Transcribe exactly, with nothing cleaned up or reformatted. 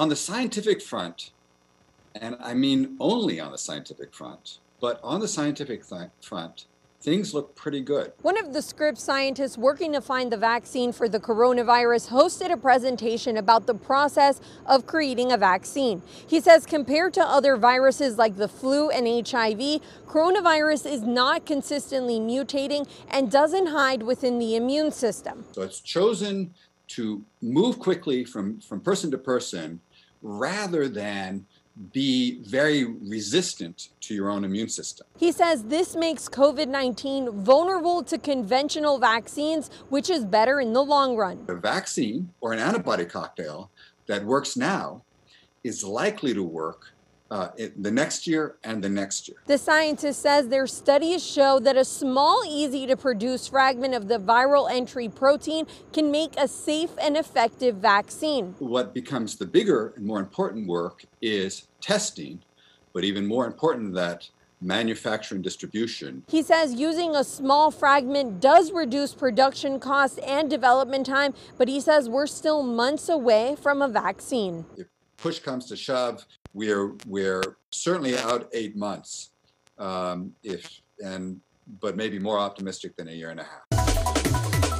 on the scientific front, and I mean only on the scientific front, but on the scientific th- front, things look pretty good. One of the Scripps scientists working to find the vaccine for the coronavirus hosted a presentation about the process of creating a vaccine. He says compared to other viruses like the flu and H I V, coronavirus is not consistently mutating and doesn't hide within the immune system. So it's chosen to move quickly from, from person to person rather than be very resistant to your own immune system. He says this makes COVID nineteen vulnerable to conventional vaccines, which is better in the long run. A vaccine or an antibody cocktail that works now is likely to work Uh, it, the next year and the next year. The scientist says their studies show that a small, easy-to-produce fragment of the viral entry protein can make a safe and effective vaccine. What becomes the bigger and more important work is testing, but even more important than that, manufacture and distribution. He says using a small fragment does reduce production costs and development time, but he says we're still months away from a vaccine. If push comes to shove, We're we're certainly out eight months, um, if and but maybe more optimistic than a year and a half.